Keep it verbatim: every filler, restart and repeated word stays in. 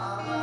Amen.